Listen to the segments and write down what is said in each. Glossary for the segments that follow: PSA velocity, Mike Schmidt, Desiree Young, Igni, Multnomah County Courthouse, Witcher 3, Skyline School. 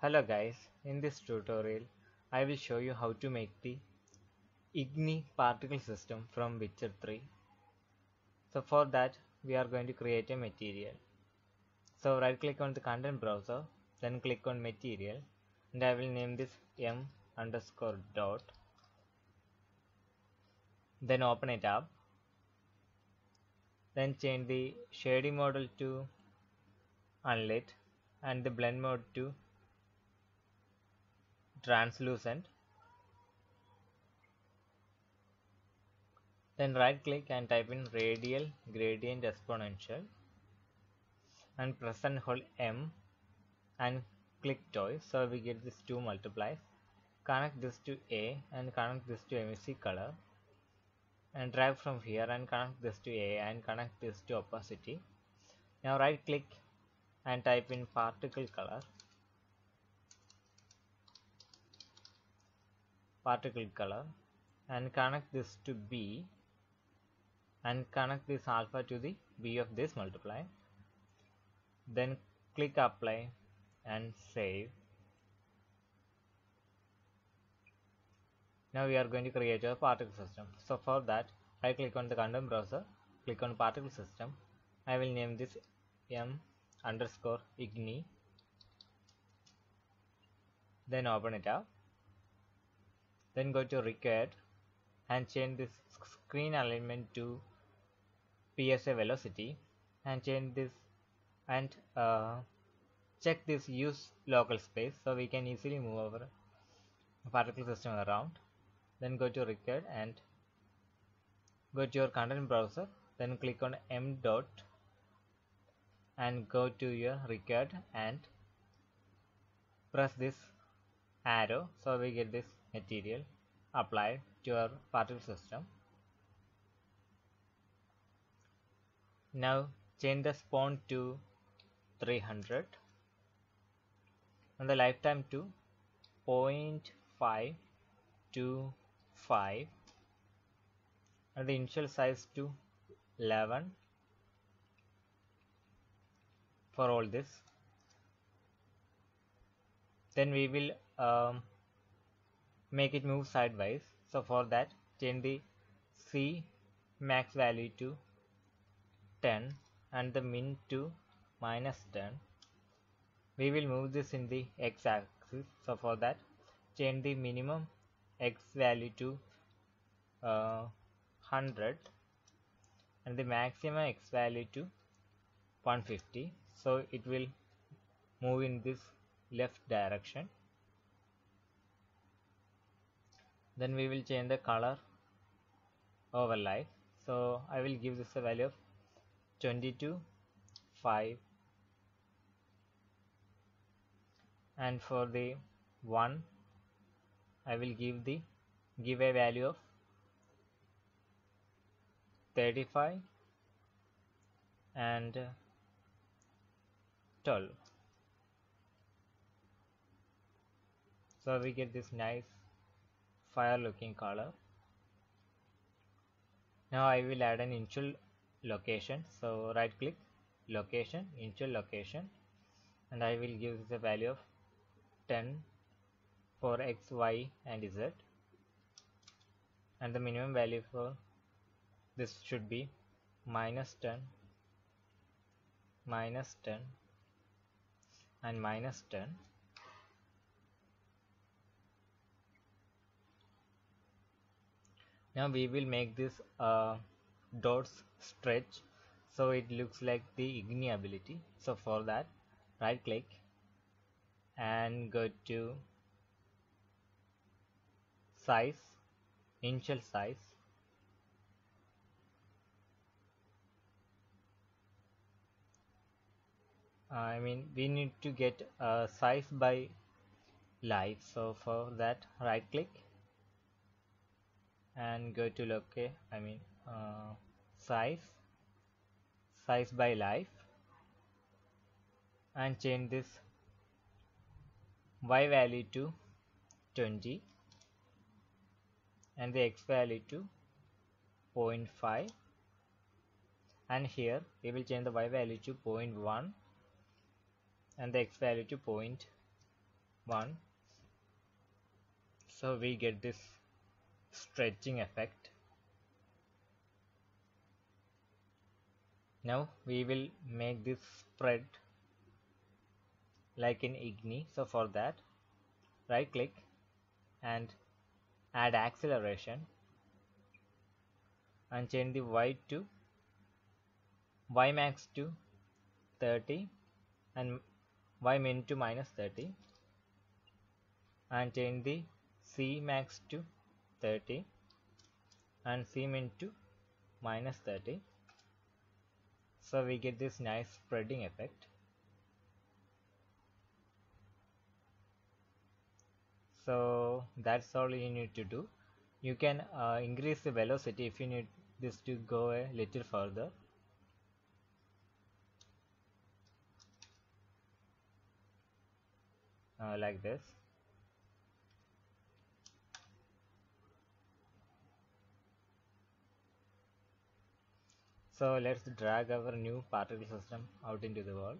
Hello guys, in this tutorial I will show you how to make the Igni particle system from Witcher 3. So for that we are going to create a material. So right click on the content browser, then click on material, and I will name this m_dot. Then open it up. Then change the shading model to unlit and the blend mode to translucent. Then right click and type in radial gradient exponential and press and hold M and click twice, so we get these two multiplies. Connect this to A and connect this to MSC color, and drag from here and connect this to A and connect this to opacity. Now right click and type in particle color. And connect this to B and connect this alpha to the B of this multiply. Then click apply and save. Now we are going to create a particle system. So for that, I click on the content browser, click on particle system. I will name this m_igni. Then open it up. Then go to required and change this screen alignment to PSA velocity and change this and check this use local space, so we can easily move our particle system around. Then go to required and go to your content browser, then click on m. and go to your required and press this arrow, so we get this material applied to our particle system. Now change the spawn to 300 and the lifetime to 0.525 and the initial size to 11 for all this. Then we will make it move sideways, so for that change the C max value to 10 and the min to -10. We will move this in the x axis, so for that change the minimum x value to 100 and the maximum x value to 150, so it will move in this left direction. Then we will change the color overlay, so I will give this a value of 22 5, and for the 1 I will give a value of 35 and 12, so we get this nice fire looking color. Now I will add an initial location, so right click location, initial location, and I will give this a value of 10 for x, y and z, and the minimum value for this should be -10 and -10. Now we will make this dots stretch, so it looks like the Igni ability. So for that right click and go to size, initial size, we need to get size by life, so for that right click and go to locate size by life and change this y value to 20 and the x value to 0.5, and here we will change the y value to 0.1 and the x value to 0. one, so we get this stretching effect. Now we will make this spread like in Igni. So for that, right click and add acceleration and change the y max to 30 and y min to -30, and change the c max to 30 and c min to -30. So we get this nice spreading effect. So that's all you need to do. You can increase the velocity if you need this to go a little further. Like this. So let's drag our new particle system out into the world.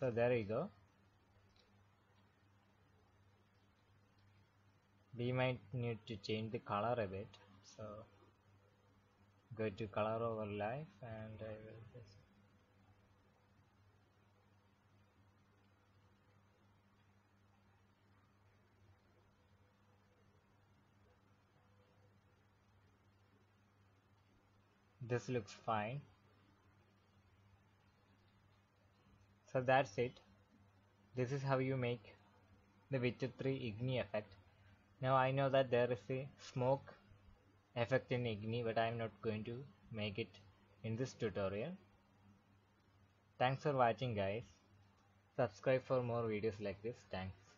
So there you go. We might need to change the color a bit, so go to color over life and I will just this looks fine. So that's it. This is how you make the Witcher 3 Igni effect. Now I know that there is a smoke effect in Igni, but I am not going to make it in this tutorial. Thanks for watching guys. Subscribe for more videos like this. Thanks.